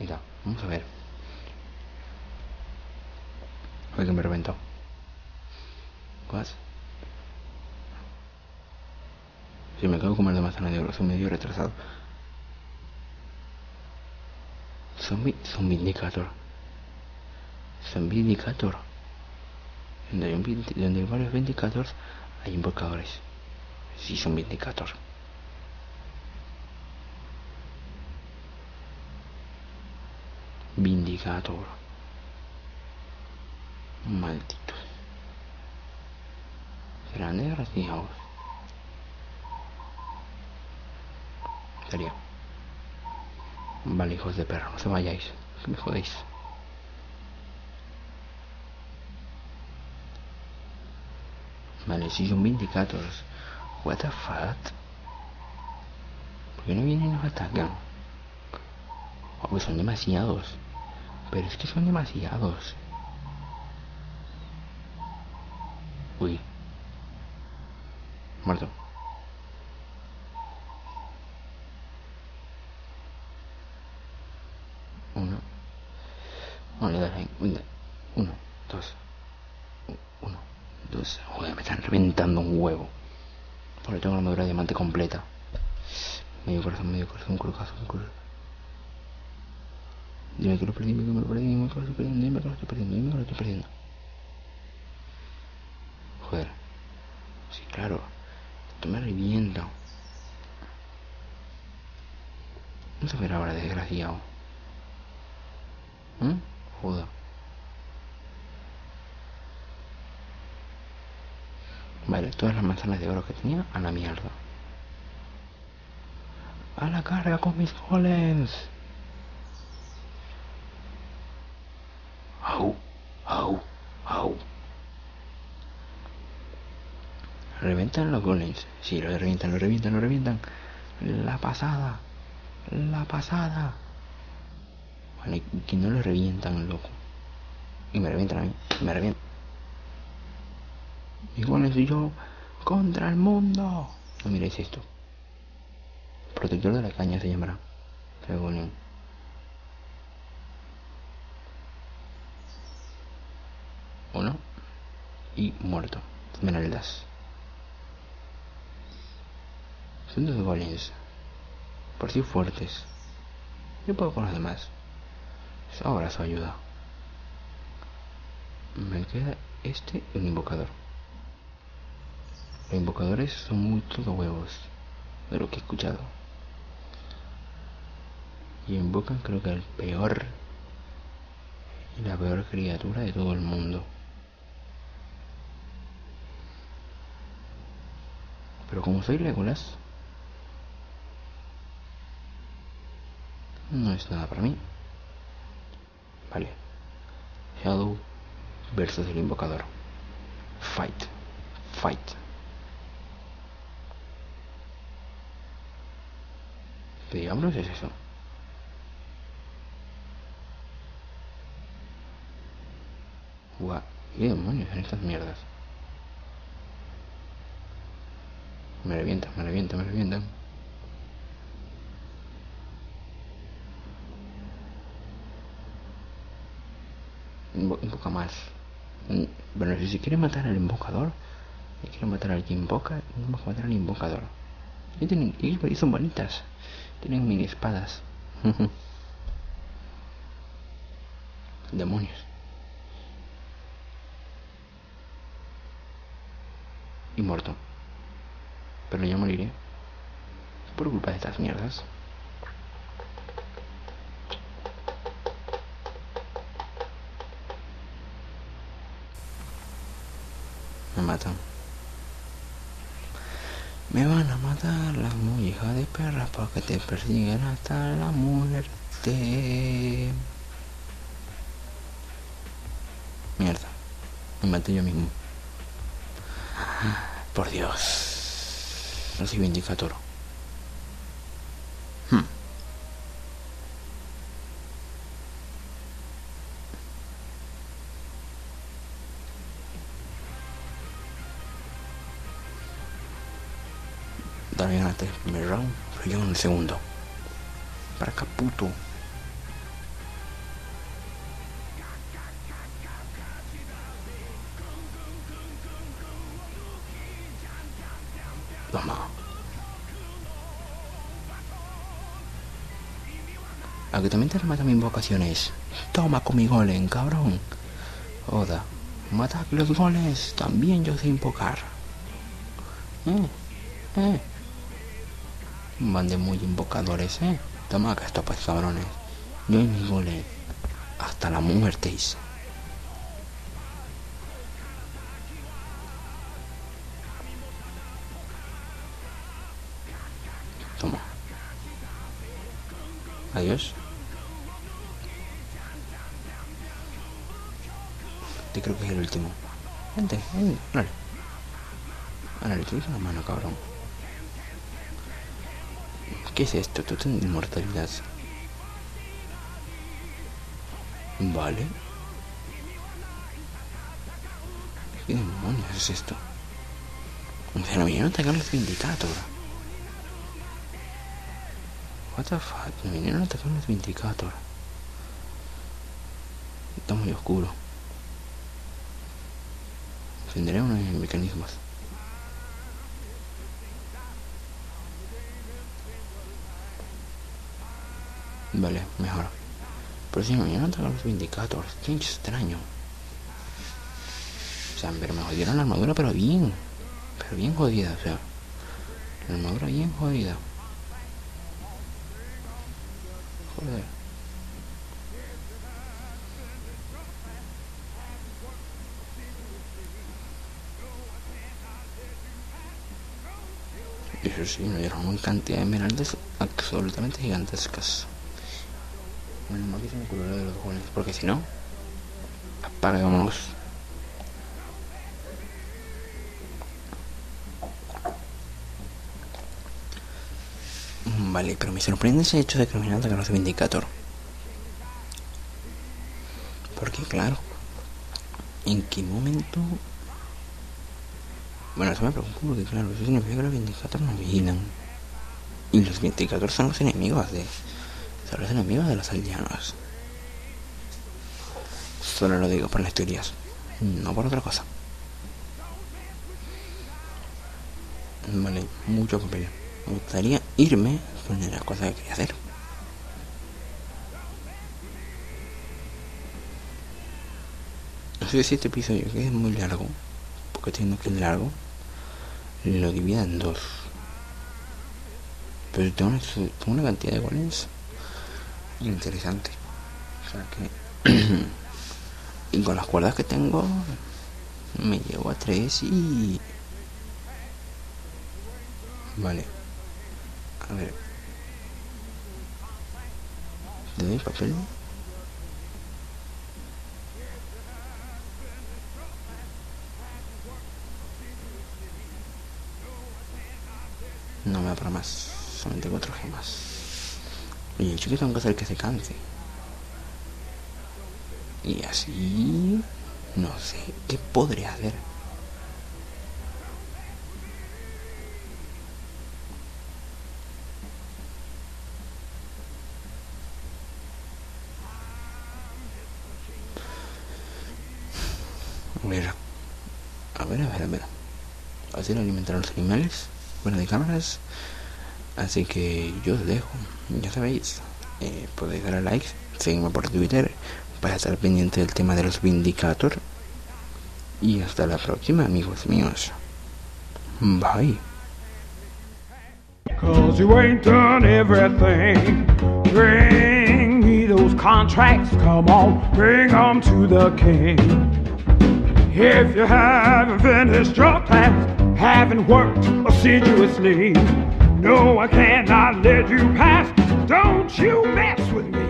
Mira, vamos a ver. Joder, que me he reventado. ¿Vas? Si me acabo de comer de manzana de oro, soy medio retrasado. Zombie Vindicator. Zombie Vindicator. Donde hay varios Vindicators, hay invocadores. Sí, son Vindicator. Vindicator. Malditos. ¿Serán negras ni ahora? Sería. Vale, hijos de perro, no se vayáis, que me jodéis. Vale, si son Vindicators. What the fuck? ¿Por qué no vienen y nos atacan? Oh, pues son demasiados. Pero es que son demasiados. Uy. Muerto. Uno. Vale, dale. Uno, dos. Uno, dos. Joder, me están reventando un huevo. Ahora tengo la armadura de diamante completa. Medio corazón, crucazo, crucazo. Dime que lo perdí, dime que me lo perdí, dime que lo estoy perdiendo, dime que lo estoy perdiendo, dime que lo estoy perdiendo. Joder. Sí, claro. Esto me revienta. Vamos a ver ahora, desgraciado. ¿Mm? Joder. Vale, todas las manzanas de oro que tenía, a la mierda. A la carga con mis golems. Au, au, au. Reventan los golems. Sí, lo revientan, lo revientan, lo revientan. La pasada. La pasada. Vale, que no lo revientan, loco. Y me revientan a mí. Me revientan. Igual soy yo contra el mundo. No miréis esto. Protector de la caña se llamará. Según. Uno. Y muerto. Esmeraldas. Son dos golems. Por si fuertes. Yo puedo con los demás. Ahora su ayuda. Me queda este y un invocador. Los invocadores son muy todo huevos, de lo que he escuchado. Y invocan creo que al peor y la peor criatura de todo el mundo. Pero como soy Legolas, no es nada para mí. Vale. Shadow versus el invocador. Fight. Fight. Diablos es eso. Guau, qué demonios son estas mierdas. Me revientan, me revientan, me revientan. Invoca más. Bueno, si se quiere matar al invocador, si quiere matar al que invoca, vamos a matar al invocador. Y son bonitas. Tienen mini espadas. Demonios. Y muerto. Pero yo moriré por culpa de estas mierdas. Me matan. Me van a matar las muy hijas de perras porque te persiguen hasta la muerte. Mierda. Me maté yo mismo. Por Dios. No soy Vindicator. También antes del primer round, pero yo en el segundo. Para acá, puto. ¿A que también te la matan mis vocaciones? Toma con mi golem, cabrón. Oda, mata los goles. También yo sé invocar. Van de muy invocadores, Toma que esto pues, cabrones. Yo y mis goles. Hasta la muerte. Toma. Adiós. Te creo que es el último. Vente, vente. Dale. Ahora le utilizo la mano, cabrón. ¿Qué es esto? Tú tienes inmortalidad. Vale. ¿Qué demonios es esto? Pero vinieron a atacar los Vindicator. What the fuck, me vinieron a atacar los Vindicator. Está muy oscuro. Tendré unos mecanismos. Vale, mejor. Pero si me vinieron a atacar los Vindicator, qué extraño. O sea, pero me jodieron la armadura, pero bien. Pero bien jodida, o sea. La armadura bien jodida. Joder. Eso sí, nos dieron una cantidad de esmeraldas absolutamente gigantescas. Bueno, más que se me curó de los jóvenes, porque si no, apagámonos. Vale, pero me sorprende ese hecho de que nos vinieron a atacar los Vindicator. Porque claro, ¿en qué momento? Bueno, eso me preocupa porque claro, eso significa que los Vindicator nos vigilan. Y los Vindicator son los enemigos de... Son los enemigos de los aldeanos. Solo lo digo por las teorías, no por otra cosa. Vale, mucho papel. Me gustaría irme con las cosas que quería hacer. No sé si este episodio, que es muy largo, que tengo que largo, lo divido en dos, pero tengo una cantidad de goles interesante, o sea que y con las cuerdas que tengo me llevo a 3 y vale, a ver, ¿te doy papel? No me da para más, solamente 4 gemas. Oye, yo que tengo que hacer que se canse. Y así... No sé, ¿qué podré hacer? A ver. Así lo alimentan los animales. Bueno, de cámaras, así que yo os dejo, ya sabéis, podéis darle like, seguidme por Twitter para estar pendiente del tema de los Vindicator y hasta la próxima, amigos míos. Bye. Cause you ain't done everything. Bring me those contracts, come on, bring them to the king. If you haven't finished your task, haven't worked assiduously, no, I cannot let you pass. Don't you mess with me.